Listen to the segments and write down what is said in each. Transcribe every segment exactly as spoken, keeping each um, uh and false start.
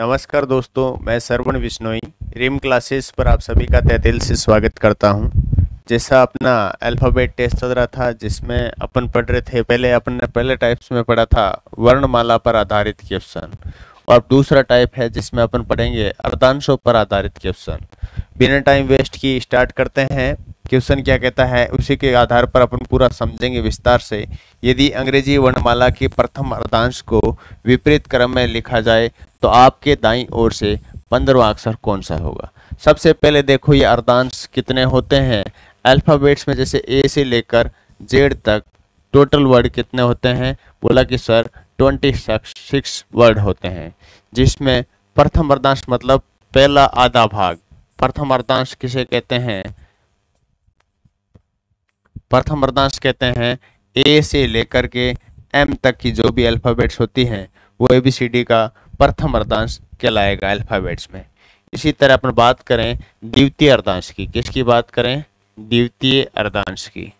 नमस्कार दोस्तों, मैं श्रवण विष्णोई रिम क्लासेस पर आप सभी का तहे दिल से स्वागत करता हूं। जैसा अपना अल्फ़ाबेट टेस्ट चल रहा था जिसमें अपन पढ़ रहे थे, पहले अपन ने पहले टाइप्स में पढ़ा था वर्णमाला पर आधारित क्वेश्चन, और दूसरा टाइप है जिसमें अपन पढ़ेंगे अर्धांशों पर आधारित क्वेश्चन। बिना टाइम वेस्ट की स्टार्ट करते हैं। क्वेश्चन क्या कहता है उसी के आधार पर अपन पूरा समझेंगे विस्तार से। यदि अंग्रेजी वर्णमाला के प्रथम अर्धांश को विपरीत क्रम में लिखा जाए तो आपके दाईं ओर से पंद्रहवां अक्षर कौन सा होगा। सबसे पहले देखो ये अर्धांश कितने होते हैं अल्फ़ाबेट्स में, जैसे ए से लेकर जेड तक टोटल वर्ड कितने होते हैं। बोला कि सर ट्वेंटी सिक्स वर्ड होते हैं, जिसमें प्रथम अर्धांश मतलब पहला आधा भाग। प्रथम अर्धांश किसे कहते हैं? प्रथम अर्धांश कहते हैं ए से लेकर के एम तक की जो भी अल्फ़ाबेट्स होती हैं वो ए बी सी डी का प्रथम अर्धांश कहलाएगा अल्फ़ाबेट्स में। इसी तरह अपन बात करें द्वितीय अर्धांश की। किसकी बात करें? द्वितीय अर्धांश की।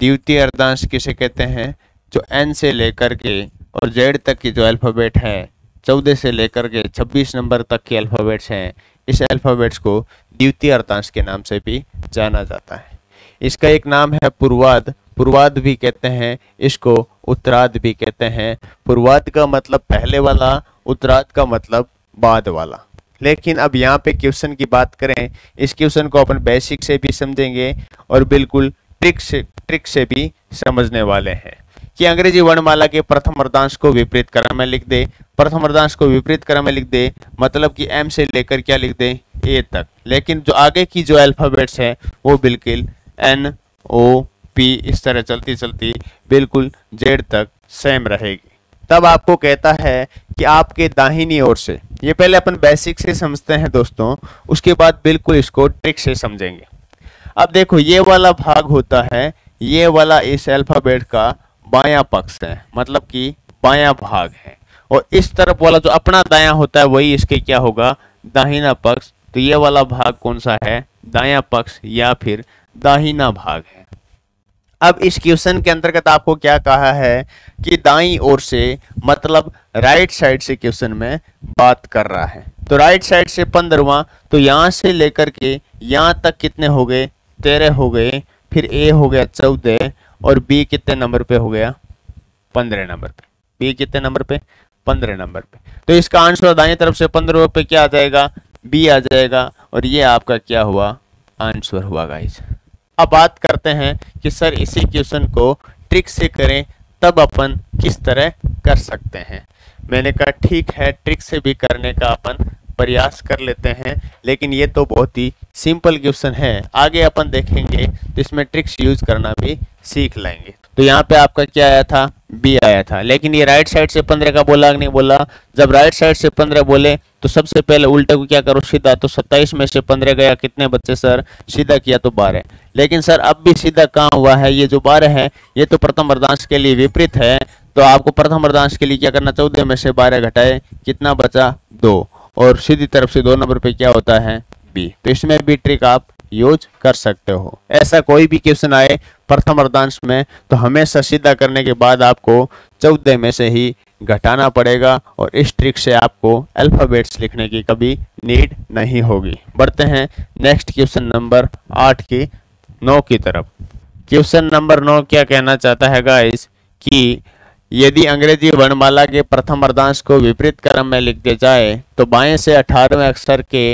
द्वितीय अर्धांश किसे कहते हैं? जो एन से लेकर के और जेड तक की जो अल्फ़ाबेट है, चौदह से लेकर के छब्बीस नंबर तक की अल्फ़ाबेट्स हैं, इस अल्फ़ाबेट्स को द्वितीय अर्धांश के नाम से भी जाना जाता है। इसका एक नाम है पूर्वाद। पूर्वाद भी कहते हैं इसको, उत्तराद भी कहते हैं। पूर्वाद का मतलब पहले वाला, उत्तराद का मतलब बाद वाला। लेकिन अब यहाँ पे क्वेश्चन की बात करें, इस क्वेश्चन को अपन बेसिक से भी समझेंगे और बिल्कुल ट्रिक से ट्रिक से भी समझने वाले हैं कि अंग्रेजी वर्णमाला के प्रथम अर्धांश को विपरीत क्रम में लिख दे। प्रथम अर्धांश को विपरीत क्रम में लिख दे मतलब कि एम से लेकर क्या लिख दे? ए तक। लेकिन जो आगे की जो अल्फ़ाबेट्स हैं वो बिल्कुल एन ओ पी इस तरह चलती चलती बिल्कुल जेड तक सेम रहेगी। तब आपको कहता है कि आपके दाहिनी ओर से, ये पहले अपन बेसिक से समझते हैं दोस्तों, उसके बाद बिल्कुल इसको ट्रिक से समझेंगे। अब देखो ये वाला भाग होता है, ये वाला इस अल्फ़ाबेट का बायां पक्ष है मतलब कि बायां भाग है, और इस तरफ वाला जो अपना दायां होता है वही इसके क्या होगा? दाहिना पक्ष। तो ये वाला भाग कौन सा है? दायां पक्ष या फिर दाहिना भाग है। अब इस क्वेश्चन के अंतर्गत आपको क्या कहा है कि दाईं ओर से मतलब राइट साइड से क्वेश्चन में बात कर रहा है। तो राइट साइड से पंद्रहवां, तो यहाँ से लेकर के यहाँ तक कितने हो गए? तेरह हो गए, फिर ए हो गया चौदह, और बी कितने नंबर पे हो गया? पंद्रह नंबर पे। बी कितने नंबर पे? पंद्रह नंबर पे। तो इसका आंसर दाएं तरफ से पंद्रह पे क्या आ जाएगा? बी आ जाएगा, और ये आपका क्या हुआ? आंसर हुआ गाइस। अब बात करते हैं कि सर इसी क्वेश्चन को ट्रिक से करें तब अपन किस तरह कर सकते हैं। मैंने कहा ठीक है, ट्रिक से भी करने का अपन प्रयास कर लेते हैं, लेकिन ये तो बहुत ही सिंपल क्वेश्चन है। आगे अपन देखेंगे तो इसमें ट्रिक्स यूज़ करना भी सीख लेंगे। तो यहाँ पे आपका क्या आया था? बी आया था। लेकिन ये राइट साइड से पंद्रह का बोला कि नहीं बोला? जब राइट साइड से पंद्रह बोले तो सबसे पहले उल्टे को क्या करो? सीधा। तो सत्ताईस में से पंद्रह गया कितने बच्चे सर? सीधा किया तो बारह। लेकिन सर अब भी सीधा कहाँ हुआ है? ये जो बारह है ये तो प्रथम अर्धांश के लिए विपरीत है, तो आपको प्रथम अर्धांश के लिए क्या करना? चौदह में से बारह घटाए कितना बचा? दो, और सीधी तरफ से दो नंबर पे क्या होता है? बी। तो इसमें भी ट्रिक आप यूज कर सकते हो। ऐसा कोई भी क्वेश्चन आए प्रथम अर्धांश में तो हमेशा सीधा करने के बाद आपको चौदह में से ही घटाना पड़ेगा, और इस ट्रिक से आपको अल्फ़ाबेट्स लिखने की कभी नीड नहीं होगी। बढ़ते हैं नेक्स्ट क्वेश्चन नंबर आठ की नौ की तरफ। क्वेश्चन नंबर नौ क्या कहना चाहता है गाइस कि यदि अंग्रेजी वर्णमाला के प्रथम अर्धांश को विपरीत क्रम में लिख दिया जाए तो बाएं से अठारहवें अक्षर के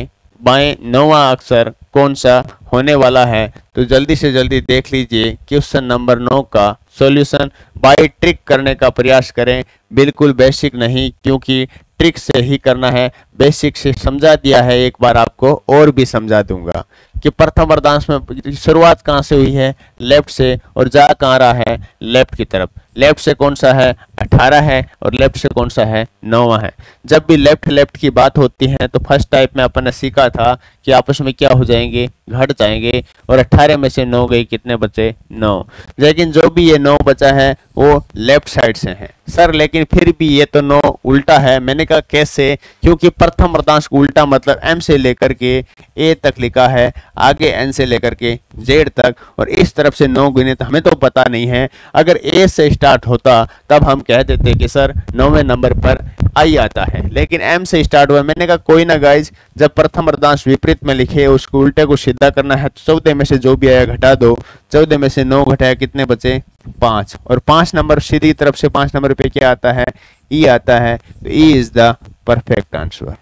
बाएं नौवां अक्षर कौन सा होने वाला है। तो जल्दी से जल्दी देख लीजिए क्वेश्चन नंबर नौ का सॉल्यूशन। बाय ट्रिक करने का प्रयास करें, बिल्कुल बेसिक नहीं, क्योंकि ट्रिक से ही करना है। बेसिक से समझा दिया है, एक बार आपको और भी समझा दूंगा कि प्रथम अर्धांश में शुरुआत कहाँ से हुई है? लेफ्ट से, और जा कहाँ रहा है? लेफ्ट की तरफ। लेफ्ट से कौन सा है? अठारह है, और लेफ्ट से कौन सा है? नौवां है। जब भी लेफ्ट लेफ्ट की बात होती है तो फर्स्ट टाइप में अपन ने सीखा था कि आपस में क्या हो जाएंगे? घट जाएंगे, और अट्ठारह में से नौ गई कितने बचे? नौ। लेकिन जो भी ये नौ बचा है वो लेफ्ट साइड से है सर, लेकिन फिर भी ये तो नौ उल्टा है। मैंने कहा कैसे? क्योंकि प्रथम वृतांश उल्टा मतलब M से लेकर के A तक लिखा है, आगे N से लेकर के Z तक, और इस तरफ से नौ गिने। तो हमें तो पता नहीं है, अगर A से स्टार्ट होता तब हम कह देते कि सर नौवें नंबर पर I आता है, लेकिन M से स्टार्ट हुआ। मैंने कहा कोई ना गाइज, जब प्रथम वृतांश विपरीत में लिखे उसको उल्टे को सीधा करना है, चौदह में से जो भी आया घटा दो। चौदह में से नौ घटाया कितने बचे, पाँच, और पाँच नंबर सीधी तरफ से पाँच नंबर पे क्या आता है, ई आता है। तो E is the perfect answer.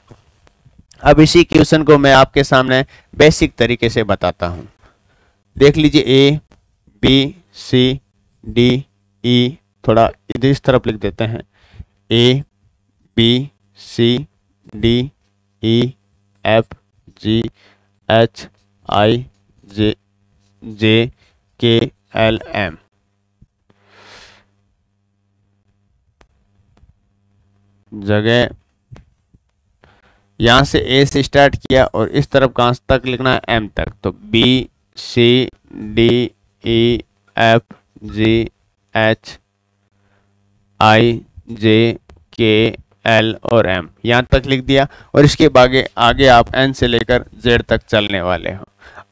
अब इसी क्वेश्चन को मैं आपके सामने बेसिक तरीके से बताता हूं। देख लीजिए ए बी सी डी ई, थोड़ा इस तरफ लिख देते हैं, A B C D E F G H I J J K L M. जगह यहाँ से ए से स्टार्ट किया और इस तरफ कहाँ तक लिखना है, एम तक। तो B C D E F G H I J K L और एम यहाँ तक लिख दिया, और इसके आगे आगे आप एन से लेकर जेड तक चलने वाले हो।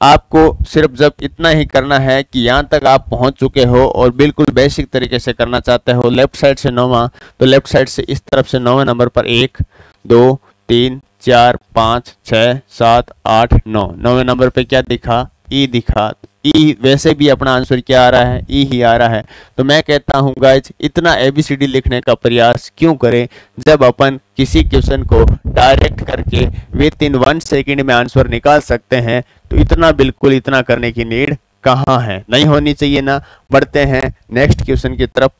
आपको सिर्फ जब इतना ही करना है कि यहाँ तक आप पहुँच चुके हो और बिल्कुल बेसिक तरीके से करना चाहते हो। लेफ्ट साइड से नौवा, तो लेफ्ट साइड से इस तरफ से नौवें नंबर पर एक दो तीन चार पाँच छः सात आठ नौ, नौवें नंबर पे क्या दिखा, ई दिखा। ई वैसे भी अपना आंसर क्या आ रहा है, ई ही आ रहा है। तो मैं कहता हूँ गाइज, इतना एबीसीडी लिखने का प्रयास क्यों करें जब अपन किसी क्वेश्चन को डायरेक्ट करके विद इन वन सेकेंड में आंसर निकाल सकते हैं। तो इतना बिल्कुल इतना करने की नीड कहाँ है, नहीं होनी चाहिए ना। बढ़ते हैं नेक्स्ट क्वेश्चन की तरफ।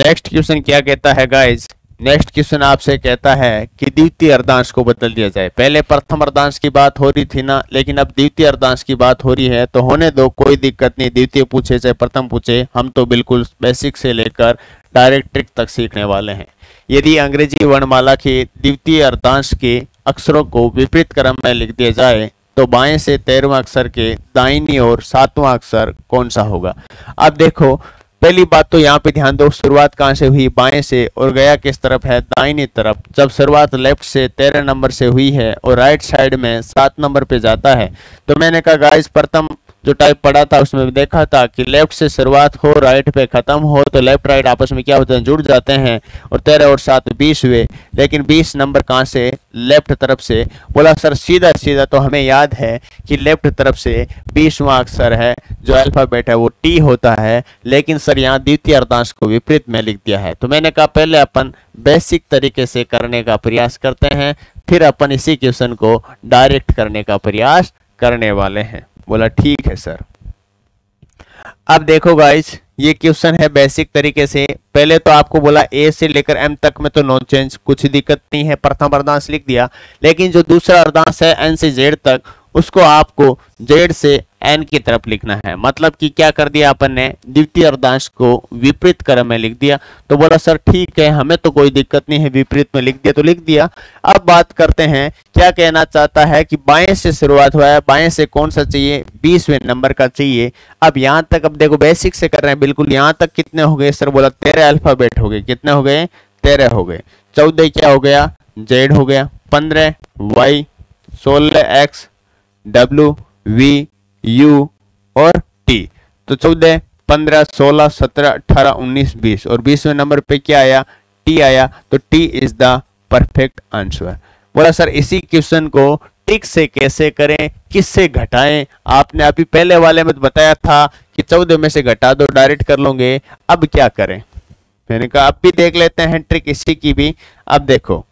नेक्स्ट क्वेश्चन क्या कहता है गाइज, नेक्स्ट क्वेश्चन आपसे कहता है कि द्वितीय अर्धांश को बदल दिया जाए। पहले प्रथम अर्धांश की बात हो रही थी ना, लेकिन अब द्वितीय अर्धांश की बात हो रही है, तो होने दो, कोई दिक्कत नहीं। द्वितीय पूछे चाहे प्रथम पूछे, हम तो बिल्कुल बेसिक से लेकर डायरेक्ट ट्रिक तक सीखने वाले हैं। यदि अंग्रेजी वर्णमाला के द्वितीय अर्धांश के अक्षरों को विपरीत क्रम में लिख दिया जाए तो बाएं से तेरहवां अक्षर के दाहिनी ओर सातवां अक्षर कौन सा होगा। अब देखो, पहली बात तो यहाँ पे ध्यान दो, शुरुआत कहाँ से हुई, बाएं से, और गया किस तरफ है, दाहिनी तरफ। जब शुरुआत लेफ्ट से तेरह नंबर से हुई है और राइट साइड में सात नंबर पे जाता है, तो मैंने कहा गाइस प्रथम जो टाइप पढ़ा था उसमें देखा था कि लेफ्ट से शुरुआत हो राइट पे खत्म हो, तो लेफ्ट राइट आपस में क्या होते हैं, जुड़ जाते हैं, और तेरह और सात बीस हुए। लेकिन बीस नंबर कहाँ से, लेफ्ट तरफ से। बोला सर सीधा सीधा, तो हमें याद है कि लेफ्ट तरफ से बीसवां अक्षर है जो अल्फाबेट है वो टी होता है, लेकिन सर यहाँ द्वितीय अर्धांश को विपरीत में लिख दिया है। तो मैंने कहा पहले अपन बेसिक तरीके से करने का प्रयास करते हैं, फिर अपन इसी क्वेश्चन को डायरेक्ट करने का प्रयास करने वाले हैं। बोला ठीक है सर। अब देखो गाइस, ये क्वेश्चन है बेसिक तरीके से। पहले तो आपको बोला ए से लेकर एम तक में तो नो चेंज, कुछ दिक्कत नहीं है, प्रथम अर्धांश लिख दिया। लेकिन जो दूसरा अर्धांश है एन से जेड तक, उसको आपको जेड से एन की तरफ लिखना है। मतलब कि क्या कर दिया अपन ने, द्वितीय अर्धांश को विपरीत क्रम में लिख दिया। तो बोला सर ठीक है, हमें तो कोई दिक्कत नहीं है, विपरीत में लिख दिया तो लिख दिया। अब बात करते हैं, क्या कहना चाहता है कि बाएं से शुरुआत हुआ है, बाएं से कौन सा चाहिए, बीसवें नंबर का चाहिए। अब यहाँ तक, अब देखो बेसिक से कर रहे हैं बिल्कुल, यहाँ तक कितने हो गए सर, बोला तेरह अल्फाबेट हो गए, कितने हो गए, तेरह हो गए। चौदह क्या हो गया, जेड हो गया, पंद्रह वाई, सोलह एक्स, डब्ल्यू वी U और T। तो चौदह पंद्रह सोलह सत्रह अठारह उन्नीस बीस, और बीसवें नंबर पे क्या आया, T आया। तो T is the perfect answer. बोला सर इसी क्वेश्चन को ट्रिक से कैसे करें, किससे घटाएं। आपने अभी पहले वाले में तो बताया था कि चौदह में से घटा दो, डायरेक्ट कर लोगे, अब क्या करें। मैंने कहा अब भी देख लेते हैं ट्रिक इसी की भी। अब देखो,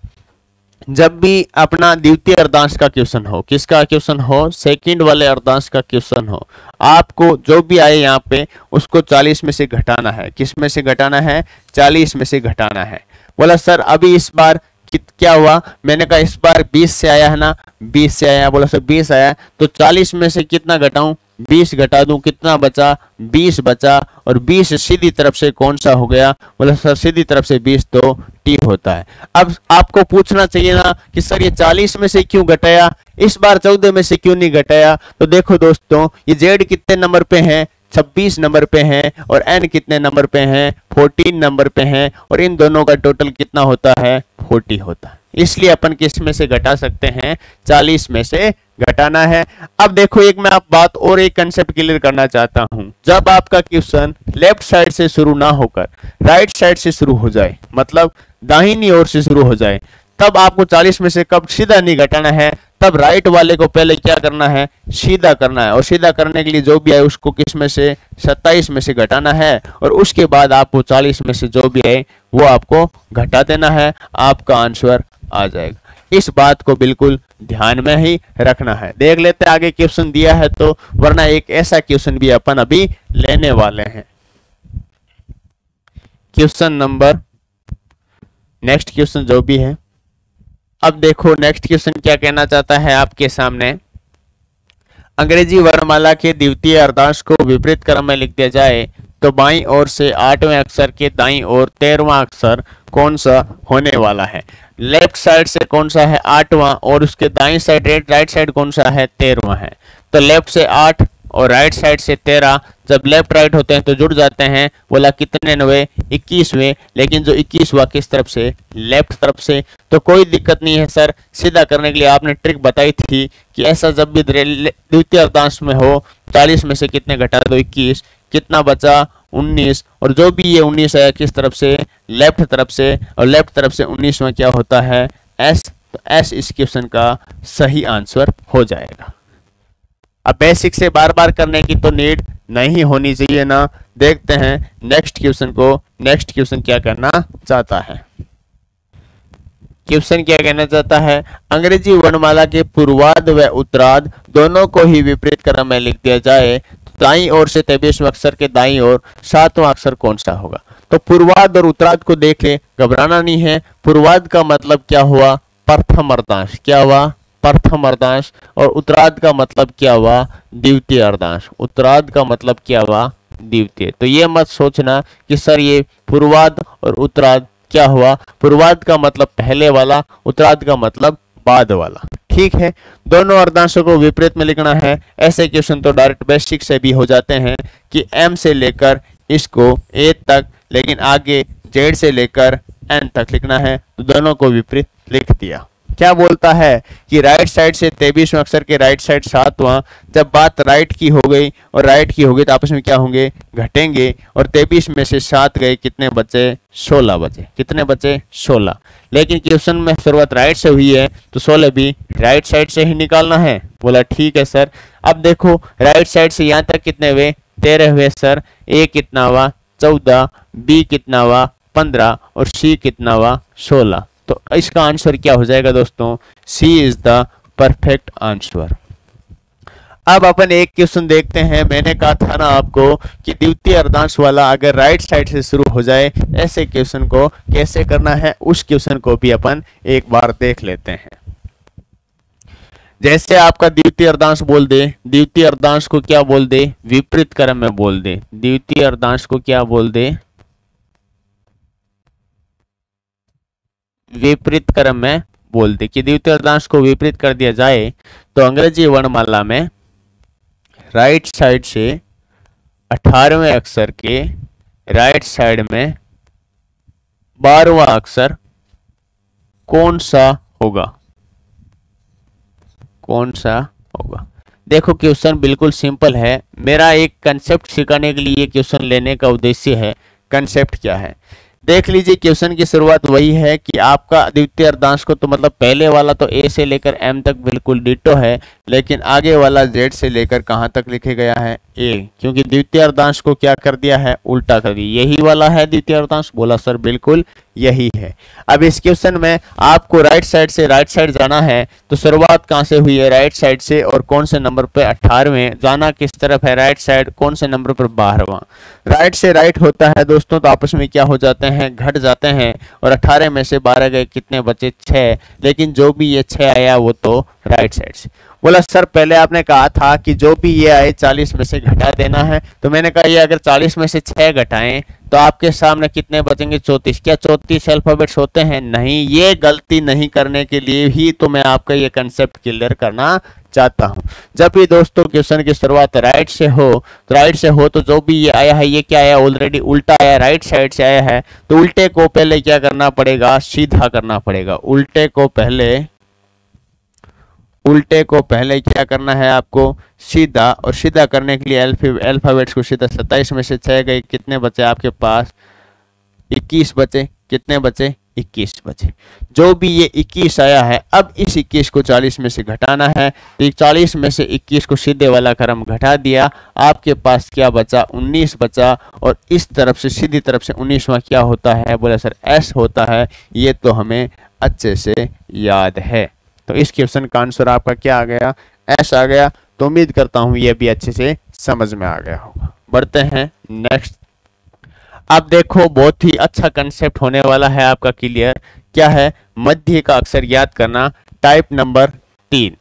जब भी अपना द्वितीय अर्धांश का क्वेश्चन हो, किसका क्वेश्चन हो, सेकंड वाले अर्धांश का क्वेश्चन हो, आपको जो भी आए यहाँ पे उसको चालीस में से घटाना है। किस में से घटाना है, चालीस में से घटाना है। बोला सर अभी इस बार क्या हुआ, मैंने कहा इस बार बीस से आया है ना, बीस से आया। बोला सर बीस आया, तो चालीस में से कितना घटाऊं, बीस घटा दूं, कितना बचा, बीस बचा, और बीस सीधी तरफ से कौन सा हो गया, बोला सर सीधी तरफ से बीस तो टी होता है। अब आपको पूछना चाहिए ना कि सर ये चालीस में से क्यों घटाया, इस बार चौदह में से क्यों नहीं घटाया। तो देखो दोस्तों, ये जेड कितने नंबर पे है, छब्बीस नंबर पे हैं, और एन कितने नंबर पे हैं, चौदह नंबर पे हैं, और इन दोनों का टोटल कितना होता है, चालीस होता है। इसलिए अपन किस में से घटा सकते हैं, चालीस में से घटाना है। अब देखो एक मैं आप बात और एक कंसेप्ट क्लियर करना चाहता हूं। जब आपका क्वेश्चन लेफ्ट साइड से शुरू ना होकर राइट साइड से शुरू हो जाए, मतलब दाहिनी ओर से शुरू हो जाए, तब आपको चालीस में से कब सीधा नहीं घटाना है, तब राइट वाले को पहले क्या करना है, सीधा करना है। और सीधा करने के लिए जो भी आए उसको किस में से, सत्ताईस में से घटाना है, और उसके बाद आपको चालीस में से जो भी आए वो आपको घटा देना है, आपका आंसर आ जाएगा। इस बात को बिल्कुल ध्यान में ही रखना है। देख लेते हैं आगे क्वेश्चन दिया है तो, वरना एक ऐसा क्वेश्चन भी अपन अभी लेने वाले हैं। क्वेश्चन नंबर नेक्स्ट क्वेश्चन जो भी है, अब देखो नेक्स्ट क्वेश्चन क्या कहना चाहता है आपके सामने। अंग्रेजी वर्णमाला के द्वितीय अर्धांश को विपरीत क्रम में लिख दिया जाए तो बाईं ओर से आठवें अक्षर के दाईं ओर तेरहवां अक्षर कौन सा होने वाला है। लेफ्ट साइड से कौन सा है, आठवां, और उसके दाईं साइड राइट साइड कौन सा है, तेरहवां है। तो लेफ्ट से आठ और राइट साइड से तेरह जब लेफ्ट राइट होते हैं तो जुड़ जाते हैं। बोला कितने नवे, इक्कीसवें, लेकिन जो इक्कीसवा किस तरफ से, लेफ्ट तरफ से। तो कोई दिक्कत नहीं है सर, सीधा करने के लिए आपने ट्रिक बताई थी कि ऐसा जब भी द्वितीय अर्धांश में हो, चालीस में से कितने घटा दो, इक्कीस, कितना बचा, उन्नीस, और जो भी ये उन्नीस है किस तरफ से, लेफ्ट तरफ से, और लेफ्ट तरफ से उन्नीस में क्या होता है, एस। तो एस इस क्वेश्चन का सही आंसर हो जाएगा। अब बेसिक से बार बार करने की तो नीड नहीं होनी चाहिए ना। देखते हैं नेक्स्ट क्वेश्चन को, नेक्स्ट क्वेश्चन क्या करना चाहता है। क्वेश्चन क्या कहना चाहता है, अंग्रेजी वर्णमाला के पूर्वार्ध व उत्तरार्ध दोनों को ही विपरीत क्रम में लिख दिया जाए तो दाईं ओर से तेईसवां अक्षर के दाईं ओर सातवां अक्षर कौन सा होगा। तो पूर्वार्ध और उत्तरार्ध को देख ले, घबराना नहीं है। पूर्वार्ध का मतलब क्या हुआ, प्रथम अर्धांश, क्या हुआ, प्रथम अर्धांश, और उत्तरार्ध का मतलब क्या हुआ, द्वितीय अर्धांश। उत्तरार्ध का मतलब क्या हुआ, द्वितीय। तो ये मत सोचना कि सर ये पूर्वार्ध और उत्तरार्ध क्या हुआ, पूर्वार्ध का मतलब पहले वाला, उत्तरार्ध का मतलब बाद वाला, ठीक है। दोनों अर्धांशों को विपरीत में लिखना है। ऐसे क्वेश्चन तो डायरेक्ट बेसिक से भी हो जाते हैं कि एम से लेकर इसको ए तक, लेकिन आगे जेड से लेकर एन तक लिखना है। तो दोनों को विपरीत लिख दिया। क्या बोलता है कि राइट साइड से तेईसवें अक्षर के राइट साइड सातवां, जब बात राइट की हो गई और राइट की हो गई तो आपस में क्या होंगे, घटेंगे, और तेईस में से सात गए, कितने बचे, सोलह बचे, कितने बचे, सोलह। लेकिन क्वेश्चन में शुरुआत राइट से हुई है तो सोलह भी राइट साइड से ही निकालना है। बोला ठीक है सर। अब देखो राइट साइड से यहाँ तक कितने हुए, तेरह हुए सर। ए कितना हुआ, चौदह, बी कितना हुआ, पंद्रह, और सी कितना हुआ, सोलह। तो इसका आंसर क्या हो जाएगा दोस्तों, C is the perfect answer. अब अपन एक क्वेश्चन देखते हैं। मैंने कहा था ना आपको कि द्वितीय अर्धांश वाला अगर राइट साइड से शुरू हो जाए, ऐसे क्वेश्चन को कैसे करना है, उस क्वेश्चन को भी अपन एक बार देख लेते हैं। जैसे आपका द्वितीय अर्धांश बोल दे, द्वितीय अर्धांश को क्या बोल दे, विपरीत क्रम में बोल दे। द्वितीय अर्धांश को क्या बोल दे, विपरीत क्रम में बोल दे, कि द्वितीय अर्धांश को विपरीत कर दिया जाए तो अंग्रेजी वर्णमाला में राइट साइड से अठारहवें अक्षर के राइट साइड में बारहवां अक्षर कौन सा होगा, कौन सा होगा। देखो क्वेश्चन बिल्कुल सिंपल है। मेरा एक कंसेप्ट सिखाने के लिए क्वेश्चन लेने का उद्देश्य है। कंसेप्ट क्या है देख लीजिए। क्वेश्चन की शुरुआत वही है कि आपका द्वितीय अर्धांश को तो मतलब पहले वाला तो ए से लेकर एम तक बिल्कुल डिटो है, लेकिन आगे वाला जेड से लेकर कहाँ तक लिखे गया है, ए, क्योंकि द्वितीय अर्धांश को क्या कर दिया है, उल्टा कर दिया। यही वाला है द्वितीय अर्धांश, बोला सर बिल्कुल यही है। अब इस क्वेश्चन में आपको राइट साइड से राइट साइड जाना है तो शुरुआत कहाँ से हुई है, राइट साइड से, और कौन से नंबर पर, अठारहवें, जाना किस तरफ है, राइट साइड, कौन से नंबर पर, बारहवां। राइट से राइट होता है दोस्तों तो आपस में क्या हो जाते हैं, घट जाते हैं, और अठारह में से बारह गए, कितने बचे, छः, लेकिन जो भी ये छः आया वो तो राइट साइड से। बोला सर पहले आपने कहा था कि जो भी ये आए चालीस में से घटा देना है, तो मैंने कहा ये अगर चालीस में से छः घटाएं तो आपके सामने कितने बचेंगे, चौंतीस। क्या चौंतीस अल्फाबेट्स होते हैं, नहीं। ये गलती नहीं करने के लिए ही तो मैं आपका ये कंसेप्ट क्लियर करना चाहता हूँ। जब भी दोस्तों क्वेश्चन की शुरुआत राइट से हो तो राइट से हो तो जो भी ये आया है ये क्या आया, ऑलरेडी उल्टा आया, राइट साइड से आया है। तो उल्टे को पहले क्या करना पड़ेगा, सीधा करना पड़ेगा। उल्टे को पहले उल्टे को पहले क्या करना है आपको, सीधा। और सीधा करने के लिए अल्फाबेट्स को सीधा सत्ताईस में से छह गए, कितने बचे आपके पास, इक्कीस बचे। कितने बचे, इक्कीस बचे। जो भी ये इक्कीस आया है, अब इस इक्कीस को चालीस में से घटाना है। तो चालीस में से इक्कीस को सीधे वाला क्रम घटा दिया, आपके पास क्या बचा, उन्नीस बचा। और इस तरफ से सीधी तरफ से उन्नीसवां क्या होता है, बोले सर एस होता है। ये तो हमें अच्छे से याद है। तो इस क्वेश्चन का आंसर आपका क्या आ गया, एस आ गया। तो उम्मीद करता हूँ ये भी अच्छे से समझ में आ गया होगा। बढ़ते हैं नेक्स्ट। आप देखो बहुत ही अच्छा कंसेप्ट होने वाला है आपका क्लियर। क्या है, मध्य का अक्षर ज्ञात करना, टाइप नंबर तीन।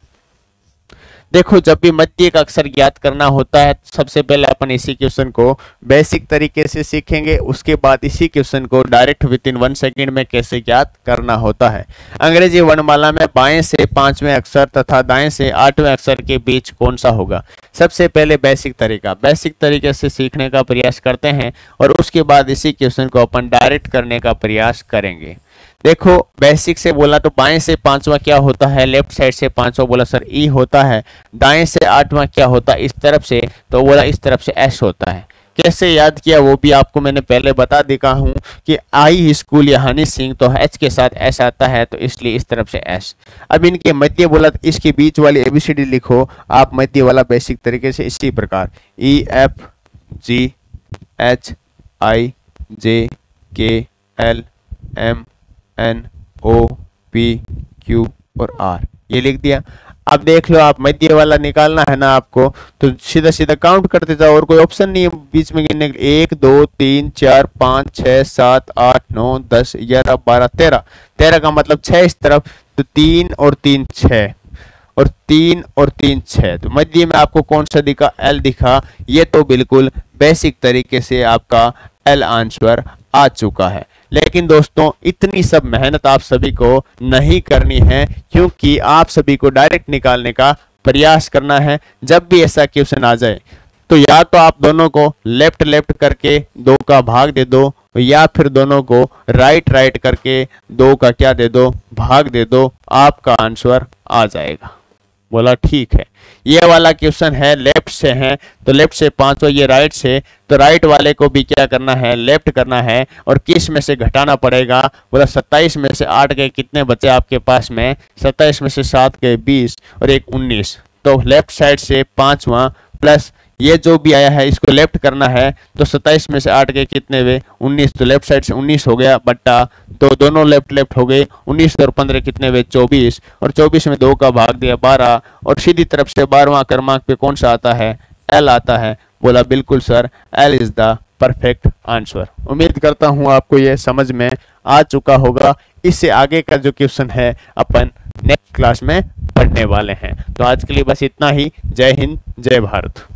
देखो जब भी मध्य का अक्षर ज्ञात करना होता है सबसे पहले अपन इसी क्वेश्चन को बेसिक तरीके से सीखेंगे। उसके बाद इसी क्वेश्चन को direct within one second में कैसे ज्ञात करना होता है। अंग्रेजी वर्णमाला में बाएं से पांचवें अक्षर तथा दाएं से आठवें अक्षर के बीच कौन सा होगा। सबसे पहले बेसिक तरीका, बेसिक तरीके से सीखने का प्रयास करते हैं और उसके बाद इसी क्वेश्चन को अपन डायरेक्ट करने का प्रयास करेंगे। देखो बेसिक से बोला तो बाएं से पांचवा क्या होता है, लेफ्ट साइड से पांचवा बोला सर ई होता है। दाएं से आठवां क्या होता है, इस तरफ से, तो बोला इस तरफ से एस होता है। कैसे याद किया वो भी आपको मैंने पहले बता दिया हूँ कि आई स्कूल या हनी सिंह, तो एच के साथ एस आता है तो इसलिए इस तरफ से एस। अब इनके मध्य बोला तो इसके बीच वाली एबीसीडी लिखो आप मध्य वाला बेसिक तरीके से, इसी प्रकार ई F G H I J K L M N O P Q और R, ये लिख दिया। अब देख लो आप मध्य वाला निकालना है ना आपको, तो सीधा सीधा काउंट करते जाओ और कोई ऑप्शन नहीं है बीच में गिनने के लिए। एक दो तीन चार पाँच छः सात आठ नौ दस ग्यारह बारह तेरह। तेरह का मतलब छः इस तरफ, तो तीन और तीन छः और तीन और तीन छः। तो मध्य में आपको कौन सा दिखा, L दिखा। ये तो बिल्कुल बेसिक तरीके से आपका L आंसर आ चुका है। लेकिन दोस्तों इतनी सब मेहनत आप सभी को नहीं करनी है, क्योंकि आप सभी को डायरेक्ट निकालने का प्रयास करना है। जब भी ऐसा क्वेश्चन आ जाए तो या तो आप दोनों को लेफ्ट लेफ्ट करके दो का भाग दे दो, या फिर दोनों को राइट राइट करके दो का क्या दे दो, भाग दे दो, आपका आंसर आ जाएगा। बोला ठीक है। ये वाला क्वेश्चन है लेफ्ट से है तो लेफ्ट से पांच और ये राइट से, तो राइट वाले को भी क्या करना है, लेफ्ट करना है। और किस में से घटाना पड़ेगा, बोला सत्ताईस में से आठ गए, कितने बचे आपके पास में, सत्ताईस में से सात गए बीस और एक उन्नीस। तो लेफ्ट साइड से पांचवा प्लस ये जो भी आया है इसको लेफ्ट करना है। तो सत्ताईस में से आठ गए, कितने हुए, उन्नीस। तो लेफ्ट साइड से उन्नीस हो गया बट्टा, तो दोनों लेफ्ट लेफ्ट हो गए। उन्नीस और पंद्रह कितने हुए, चौबीस। और चौबीस में दो का भाग दिया बारह। और सीधी तरफ से बारहवां क्रमांक पे कौन सा आता है, एल आता है। बोला बिल्कुल sir, L is the perfect answer. उम्मीद करता हूँ आपको ये समझ में आ चुका होगा। इससे आगे का जो क्वेश्चन है अपन नेक्स्ट क्लास में पढ़ने वाले हैं। तो आज के लिए बस इतना ही। जय हिंद, जय भारत।